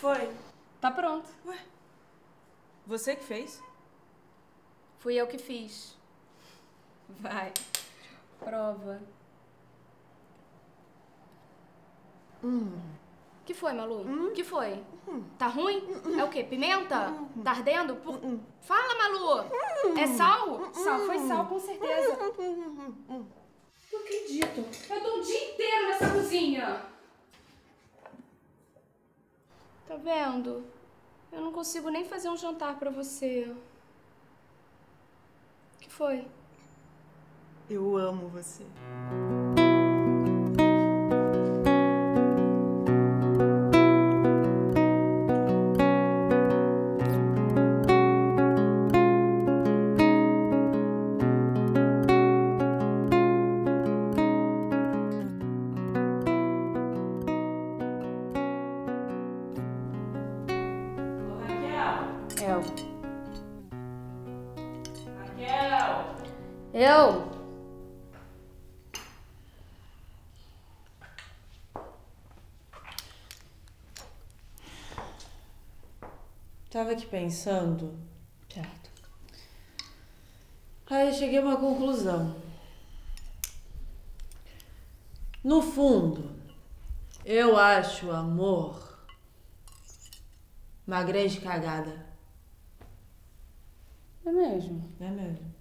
Foi. Tá pronto. Ué? Você que fez? Fui eu que fiz. Vai. Prova. Que foi, Malu? Que foi? Tá ruim? É o quê? Pimenta? Tá ardendo? Fala, Malu! É sal? Sal, foi sal, com certeza. Não acredito. Eu dou um dia inteiro nessa cozinha. Tá vendo? Eu não consigo nem fazer um jantar pra você. O que foi? Eu amo você. Eu? Tava aqui pensando. Certo. Aí cheguei a uma conclusão. No fundo, eu acho o amor uma grande cagada. É mesmo? É mesmo.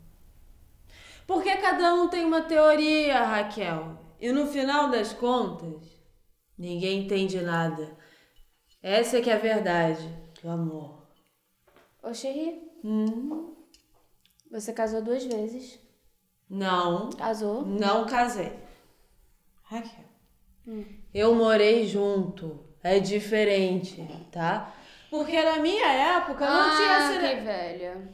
Porque cada um tem uma teoria, Raquel. E no final das contas, ninguém entende nada. Essa é que é a verdade do amor. Ô, Xerri. Você casou 2 vezes. Não. Casou? Não casei. Raquel. Eu morei junto. É diferente, tá? Porque na minha época não tinha essa... que velha.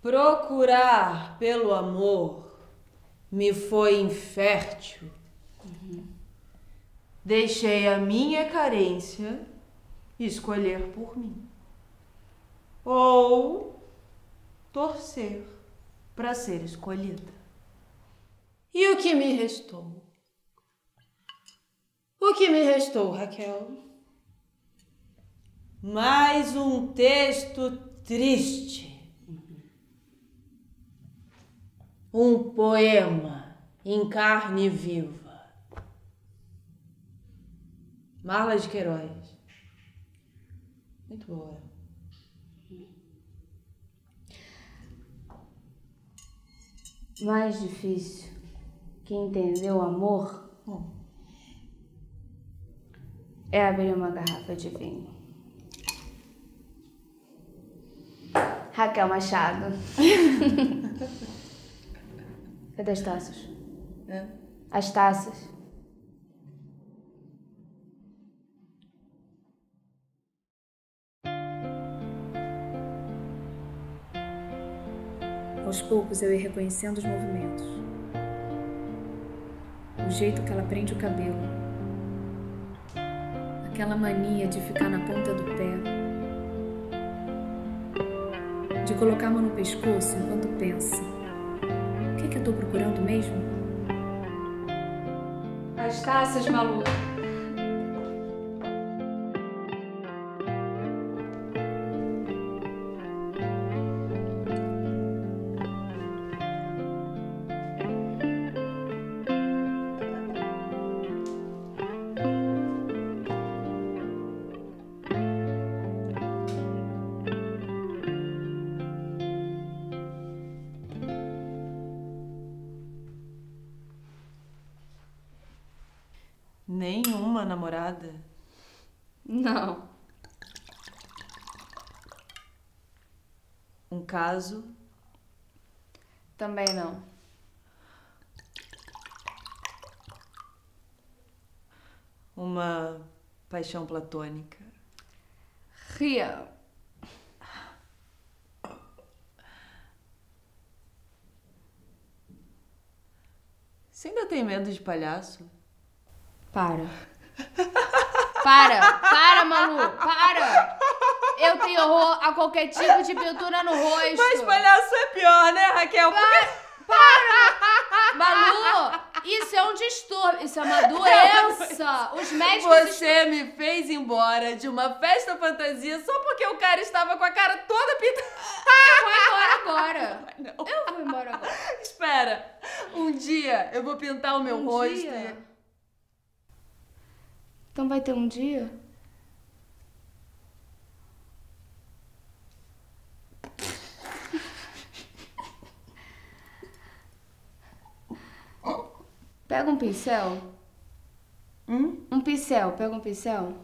Procurar pelo amor me foi infértil. Deixei a minha carência escolher por mim. Ou torcer para ser escolhida. E o que me restou? O que me restou, Raquel? Mais um texto triste. Um poema em carne viva. Marla de Queiroz. Muito boa. Mais difícil que entender o amor é abrir uma garrafa de vinho. Raquel Machado. Cadê as taças? As taças. Aos poucos eu ia reconhecendo os movimentos. O jeito que ela prende o cabelo. Aquela mania de ficar na ponta do pé. De colocar a mão no pescoço enquanto pensa. O que é que eu tô procurando mesmo? As taças, Malu. Nenhuma namorada? Não. Um caso? Também não. Uma paixão platônica? Real. Você ainda tem medo de palhaço? Para. Para, Malu, para! Eu tenho horror a qualquer tipo de pintura no rosto. Mas palhaço é pior, né, Raquel? Para. Para! Malu, isso é um distúrbio, isso é uma doença. Os médicos... Você me fez embora de uma festa fantasia só porque o cara estava com a cara toda pintada. Eu vou embora agora. Não. Eu vou embora agora. Espera, um dia eu vou pintar o meu rosto. Então vai ter um dia? Pega um pincel. Um pincel, pega um pincel.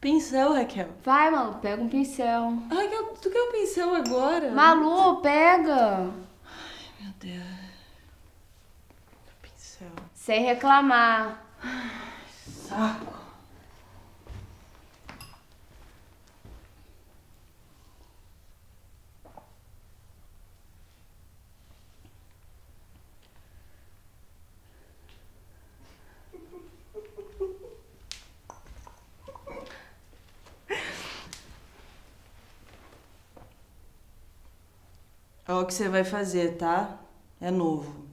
Pincel, Raquel. Vai, Malu, pega um pincel. Raquel, tu quer um pincel agora? Malu, pega. Ai, meu Deus. Pincel. Sem reclamar. Ai, saco. Olha o que você vai fazer, tá? É novo.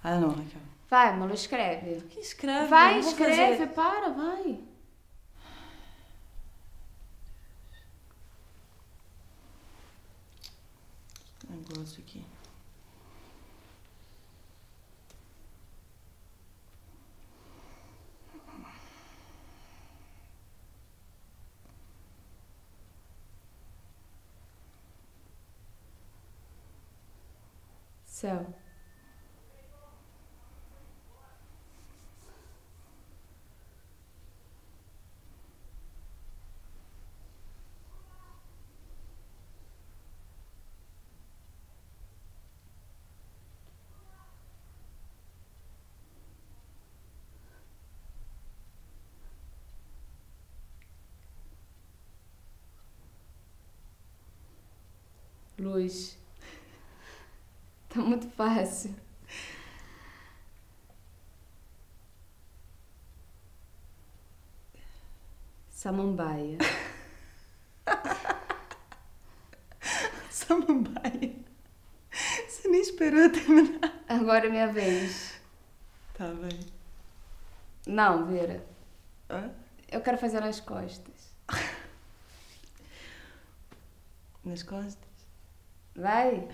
Ah, não, Raquel. Vai, Malu, escreve. Que escreve? Vai, escreve, fazer... para, vai. Negócio aqui. Céu. Luz. Tá muito fácil. Samambaia. Samambaia. Você nem esperou terminar. Agora é minha vez. Tá bem. Não, Vera. Hã? Eu quero fazer nas costas. Nas costas? Vai.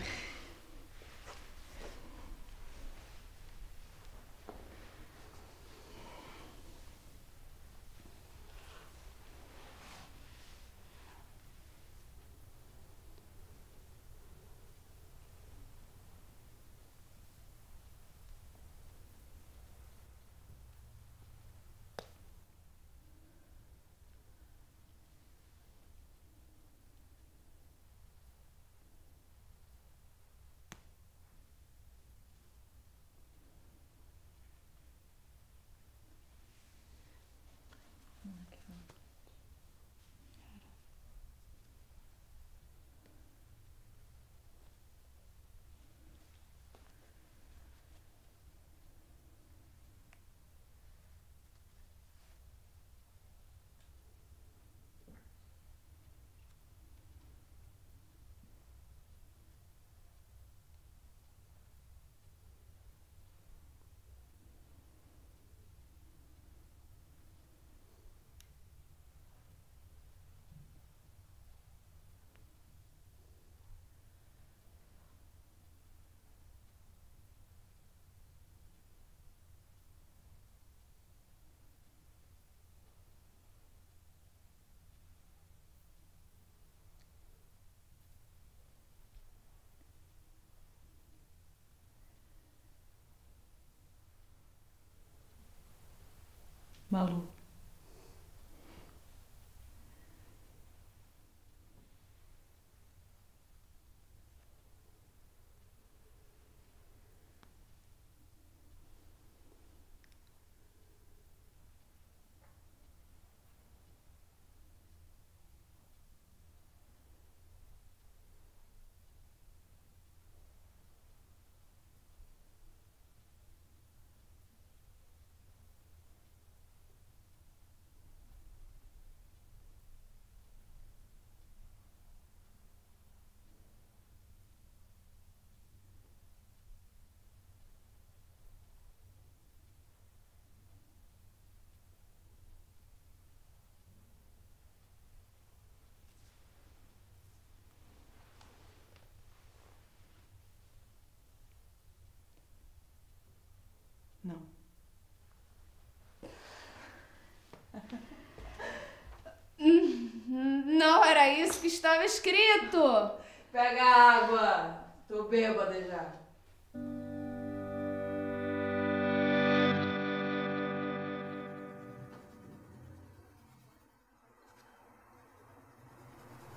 Malu. isso que estava escrito. Pega a água. Tô bêbada já.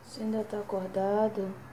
Você ainda tá acordado?